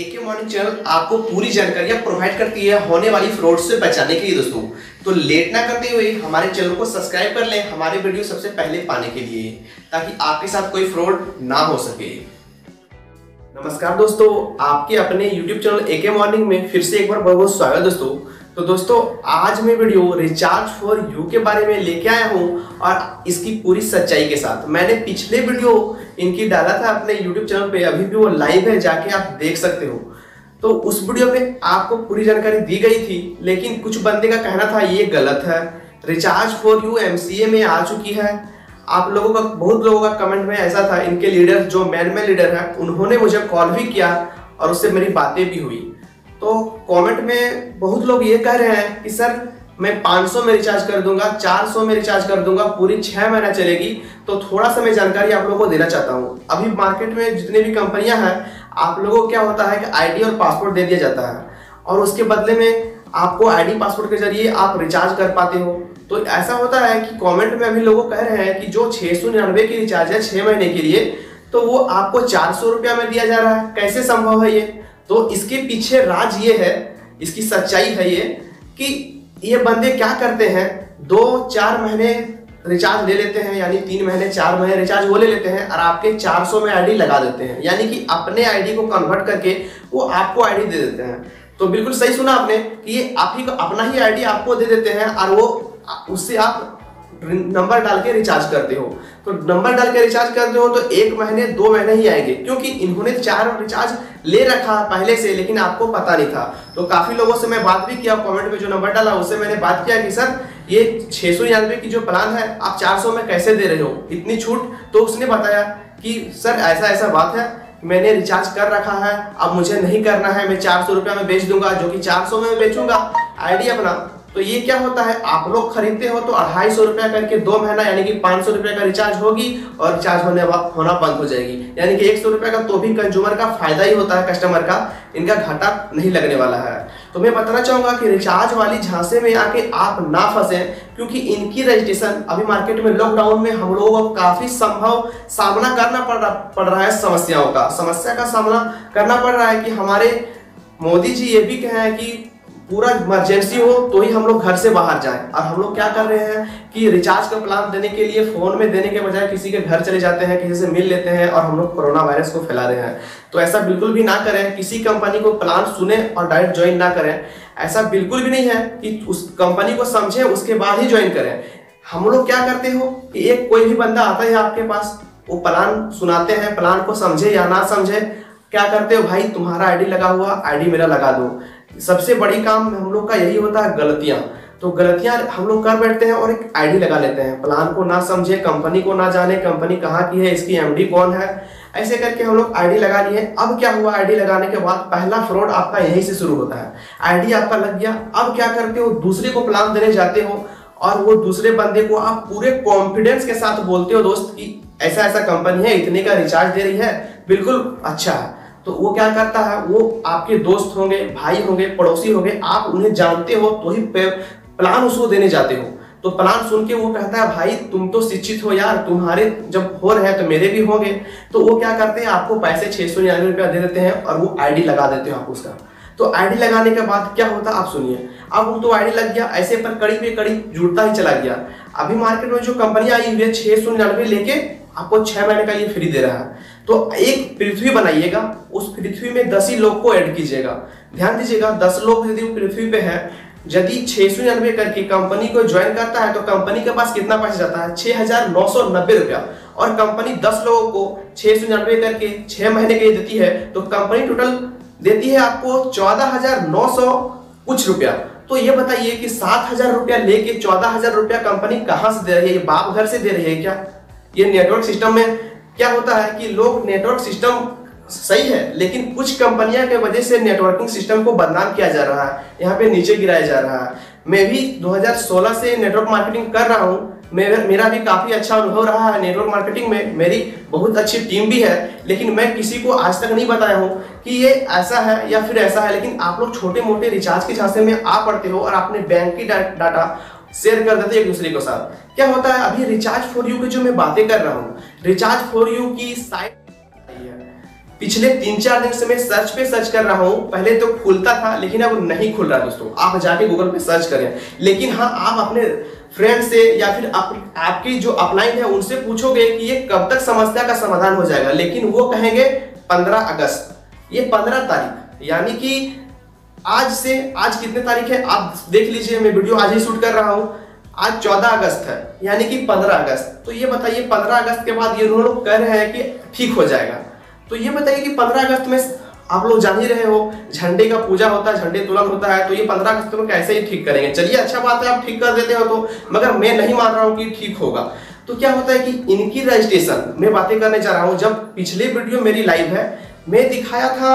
एके morning channel आपको पूरी जानकारियां प्रोवाइड करती है होने वाली फ्रॉड से बचाने के लिए दोस्तों। तो लेट ना करते हुए हमारे चैनल को सब्सक्राइब कर लें हमारे वीडियो सबसे पहले पाने के लिए, ताकि आपके साथ कोई फ्रॉड ना हो सके। नमस्कार दोस्तों, आपके अपने यूट्यूब चैनल एके मॉर्निंग में फिर से एक बार बहुत स्वागत दोस्तों। तो दोस्तों आज मैं वीडियो रिचार्ज फॉर यू के बारे में लेके आया हूँ और इसकी पूरी सच्चाई के साथ। मैंने पिछले वीडियो इनकी डाला था अपने YouTube चैनल पे, अभी भी वो लाइव है, जाके आप देख सकते हो। तो उस वीडियो में आपको पूरी जानकारी दी गई थी, लेकिन कुछ बंदे का कहना था ये गलत है। रिचार्ज फॉर यू MCA में आ चुकी है। आप लोगों का बहुत लोगों का कमेंट में ऐसा था, इनके लीडर जो मैन लीडर है उन्होंने मुझे कॉल भी किया और उससे मेरी बातें भी हुई। तो कमेंट में बहुत लोग ये कह रहे हैं कि सर मैं 500 में रिचार्ज कर दूंगा, 400 में रिचार्ज कर दूंगा, पूरी 6 महीना चलेगी। तो थोड़ा सा मैं जानकारी आप लोगों को देना चाहता हूँ। अभी मार्केट में जितने भी कंपनियां हैं, आप लोगों को क्या होता है कि आईडी और पासवर्ड दे दिया जाता है और उसके बदले में आपको आईडी पासवर्ड के जरिए आप रिचार्ज कर पाते हो। तो ऐसा होता है कि कॉमेंट में अभी लोग कह रहे हैं कि जो 699 की रिचार्ज है 6 महीने के लिए, तो वो आपको 400 रुपया में दिया जा रहा है। कैसे संभव है ये? तो इसके पीछे राज ये है, इसकी सच्चाई है ये कि ये बंदे क्या करते हैं, 2-4 महीने रिचार्ज ले लेते हैं, यानी 3 महीने 4 महीने रिचार्ज वो ले लेते हैं और आपके 400 में आईडी लगा देते हैं, यानी कि अपने आईडी को कन्वर्ट करके वो आपको आईडी दे देते हैं। तो बिल्कुल सही सुना आपने कि ये आप ही अपना ही आईडी आपको दे देते हैं और वो उससे आप नंबर डाल के रिचार्ज करते हो। तो नंबर डाल के रिचार्ज करते हो तो 1 महीने 2 महीने ही आएंगे, क्योंकि इन्होंने 4 रिचार्ज ले रखा पहले से, लेकिन आपको पता नहीं था। तो काफी लोगों से मैं बात भी किया, कमेंट में जो नंबर डाला उससे मैंने बात किया कि सर ये 699 की जो प्लान है आप 400 में कैसे दे रहे हो इतनी छूट। तो उसने बताया कि सर ऐसा ऐसा बात है, मैंने रिचार्ज कर रखा है, अब मुझे नहीं करना है, मैं 400 रुपया में बेच दूंगा, जो कि 400 में बेचूंगा आईडी अपना। तो ये क्या होता है, आप लोग खरीदते हो तो 250 रुपया करके 2 महीना यानी कि 500 रुपया का रिचार्ज होगी और रिचार्ज होना बंद हो जाएगी, यानी कि 100 रुपया का। तो भी कंज्यूमर का फायदा ही होता है, कस्टमर का, इनका घाटा नहीं लगने वाला है। तो मैं बताना चाहूँगा कि रिचार्ज वाली झांसे में आके आप ना फंसें, क्योंकि इनकी रजिस्ट्रेशन अभी मार्केट में लॉकडाउन में हम लोगों को काफ़ी संभव सामना करना पड़ रहा है समस्याओं का। समस्या का सामना करना पड़ रहा है कि हमारे मोदी जी ये भी कहे कि पूरा इमरजेंसी हो तो ही हम लोग घर से बाहर जाएं, और हम लोग क्या कर रहे हैं कि रिचार्ज का प्लान देने के लिए फ़ोन में देने के बजाय किसी के घर चले जाते हैं, किसी से मिल लेते हैं और हम लोग कोरोना वायरस को फैला रहे हैं। तो ऐसा बिल्कुल भी ना करें, किसी कंपनी को प्लान सुने और डायरेक्ट ज्वाइन ना करें। ऐसा बिल्कुल भी नहीं है कि उस कंपनी को समझें उसके बाद ही ज्वाइन करें। हम लोग क्या करते हो कि एक कोई भी बंदा आता है आपके पास, वो प्लान सुनाते हैं, प्लान को समझे या ना समझे क्या करते हो, भाई तुम्हारा आईडी लगा हुआ आईडी मेरा लगा दो। सबसे बड़ी काम हम लोग का यही होता है, गलतियाँ। तो गलतियाँ हम लोग कर बैठते हैं और एक आईडी लगा लेते हैं, प्लान को ना समझे, कंपनी को ना जाने, कंपनी कहाँ की है, इसकी MD कौन है, ऐसे करके हम लोग आईडी लगा लिए। अब क्या हुआ, आईडी लगाने के बाद पहला फ्रॉड आपका यहीं से शुरू होता है। आईडी आपका लग गया, अब क्या करते हो, दूसरे को प्लान देने जाते हो और वो दूसरे बंदे को आप पूरे कॉन्फिडेंस के साथ बोलते हो दोस्त कि ऐसा ऐसा कंपनी है, इतने का रिचार्ज दे रही है, बिल्कुल अच्छा है। तो वो क्या करता है, वो आपके दोस्त होंगे, भाई होंगे, पड़ोसी होंगे, आप उन्हें जानते हो तो ही प्लान उसको देने जाते हो। तो प्लान सुन के वो कहता है भाई तुम तो शिक्षित हो यार, तुम्हारे जब हो रहे हैं तो मेरे भी होंगे। तो वो क्या करते हैं, आपको पैसे 699 रुपया दे देते हैं और वो आईडी लगा देते हो आप उसका। तो आईडी लगाने के बाद क्या होता है आप सुनिए, अब वो तो आईडी लग गया, ऐसे पर कड़ी पे कड़ी जुड़ता ही चला गया। अभी मार्केट में जो कंपनियाँ आई हुई है 699 लेके आपको 6 महीने का ये फ्री दे रहा है। तो एक पृथ्वी बनाइएगा, उस पृथ्वी में 10 ही लोग को ऐड कीजिएगा। ध्यान दीजिएगा, 10 लोग यदि पृथ्वी पे है, यदि 699 करके कंपनी को ज्वाइन करता है तो कंपनी के पास कितना पैसा जाता है, 6990 रुपया। और कंपनी 10 लोगों को 699 करके 6 महीने के लिए देती है तो कंपनी टोटल देती है आपको 14,900 कुछ रुपया। तो ये बताइए कि 7,000 रुपया लेके 14,000 रुपया कंपनी कहाँ से दे रही है, ये बाप घर से दे रही है क्या? ये नेटवर्क सिस्टम में क्या होता है कि लोग नेटवर्क सिस्टम सही है, लेकिन कुछ कंपनियां के वजह से नेटवर्किंग सिस्टम को बदनाम किया जा रहा है, यहाँ पे नीचे गिराया जा रहा है। मैं भी 2016 से नेटवर्क मार्केटिंग कर रहा हूँ, मेरा भी काफ़ी अच्छा अनुभव रहा है नेटवर्क मार्केटिंग में, मेरी बहुत अच्छी टीम भी है, लेकिन मैं किसी को आज तक नहीं बताया हूँ कि ये ऐसा है या फिर ऐसा है। लेकिन आप लोग छोटे मोटे रिचार्ज के झांसे में आ पड़ते हो और अपने बैंक की डाटा शेयर कर देते एक दूसरे के साथ। क्या होता है, अभी रिचार्ज फॉर यू की जो मैं बातें कर रहा हूँ, रिचार्ज फॉर यू की साइट पिछले 3-4 दिन से मैं सर्च पे सर्च कर रहा हूँ। पहले तो खुलता था लेकिन अब नहीं खुल रहा दोस्तों। आप जाके गूगल पे सर्च करें, लेकिन हाँ आप अपने फ्रेंड से या फिर आपकी जो अपलाइन है उनसे पूछोगे कि ये कब तक समस्या का समाधान हो जाएगा, लेकिन वो कहेंगे 15 अगस्त। ये 15 तारीख यानी कि आज से आज कितने तारीख है आप देख लीजिए, मैं वीडियो आज ही शूट कर रहा हूँ, आज 14 अगस्त है यानी कि 15 अगस्त। तो ये बताइए 15 अगस्त के बाद ये लोग कह रहे हैं कि ठीक हो जाएगा। तो ये बताइए कि 15 अगस्त में आप लोग जान ही रहे हो झंडे का पूजा होता है, झंडे तुलन होता है, तो ये 15 अगस्त में कैसे ही ठीक करेंगे। चलिए अच्छा बात है आप ठीक कर देते हो तो, मगर मैं नहीं मान रहा हूँ कि ठीक होगा। तो क्या होता है कि इनकी रजिस्ट्रेशन मैं बातें करने जा रहा हूँ। जब पिछले वीडियो मेरी लाइव है मैं दिखाया था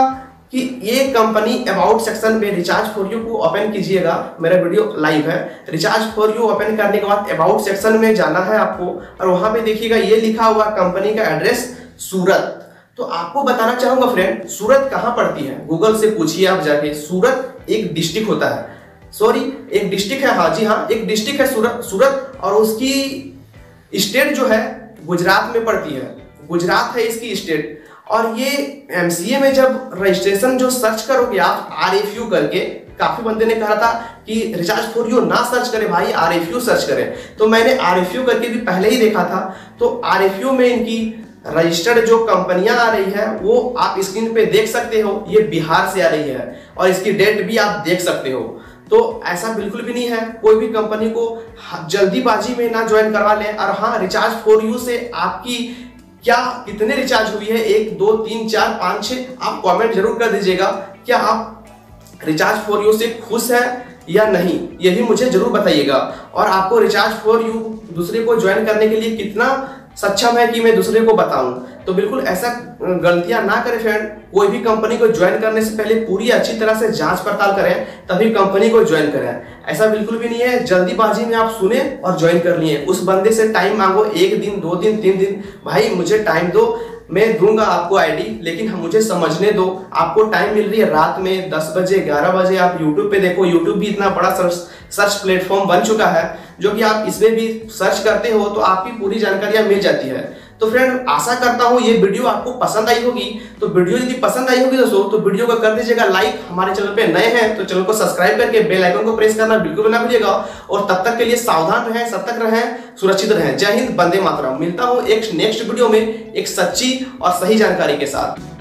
कि ये कंपनी अबाउट सेक्शन में रिचार्ज फॉर यू को ओपन कीजिएगा, मेरा वीडियो लाइव है। रिचार्ज फॉर यू ओपन करने के बाद अबाउट सेक्शन में जाना है आपको और वहां पे देखिएगा ये लिखा हुआ कंपनी का एड्रेस सूरत। तो आपको बताना चाहूंगा फ्रेंड, सूरत कहाँ पड़ती है गूगल से पूछिए आप जाके। सूरत एक डिस्ट्रिक्ट होता है, सॉरी एक डिस्ट्रिक्ट है, हाँ जी हाँ एक डिस्ट्रिक्ट है सूरत। और उसकी स्टेट जो है गुजरात में पड़ती है, गुजरात है इसकी स्टेट। और ये MCA में जब रजिस्ट्रेशन जो सर्च करोगे आप RFU करके, काफी बंदे ने कहा था कि रिचार्ज फॉर यू ना सर्च करें भाई RFU सर्च करें, तो मैंने RFU करके भी पहले ही देखा था। तो RFU में इनकी रजिस्टर्ड जो कंपनियां आ रही है वो आप स्क्रीन पे देख सकते हो। ये बिहार से आ रही है और इसकी डेट भी आप देख सकते हो। तो ऐसा बिल्कुल भी नहीं है कोई भी कंपनी को जल्दीबाजी में ना ज्वाइन करवा लें। और हाँ रिचार्ज फॉर यू से आपकी क्या कितने रिचार्ज हुई है 1 2 3 4 5 6 आप कमेंट जरूर कर दीजिएगा। क्या आप रिचार्ज फॉर यू से खुश हैं या नहीं यही मुझे जरूर बताइएगा। और आपको रिचार्ज फॉर यू दूसरे को ज्वाइन करने के लिए कितना सक्षम है कि मैं दूसरे को बताऊं। तो बिल्कुल ऐसा गलतियां ना करें फ्रेंड, कोई भी कंपनी को ज्वाइन करने से पहले पूरी अच्छी तरह से जांच पड़ताल करें तभी कंपनी को ज्वाइन करें। ऐसा बिल्कुल भी नहीं है जल्दीबाजी में आप सुने और ज्वाइन कर लिए। उस बंदे से टाइम मांगो 1 दिन 2 दिन 3 दिन, भाई मुझे टाइम दो मैं दूंगा आपको आईडी, लेकिन हम मुझे समझने दो। आपको टाइम मिल रही है रात में 10 बजे 11 बजे। आप यूट्यूब पे देखो, यूट्यूब भी इतना बड़ा सर्च प्लेटफॉर्म बन चुका है जो कि आप इसमें भी सर्च करते हो तो आपकी पूरी जानकारियाँ मिल जाती है। तो फ्रेंड आशा करता हूँ ये वीडियो आपको पसंद आई होगी। तो वीडियो यदि पसंद आई होगी दोस्तों तो वीडियो को कर दीजिएगा लाइक। हमारे चैनल पे नए हैं तो चैनल को सब्सक्राइब करके बेल आइकन को प्रेस करना बिल्कुल ना भूलिएगा। और तब तक के लिए सावधान रहें, सतर्क रहें, सुरक्षित रहें। जय हिंद, वंदे मातरम। मिलता हूँ एक नेक्स्ट वीडियो में एक सच्ची और सही जानकारी के साथ।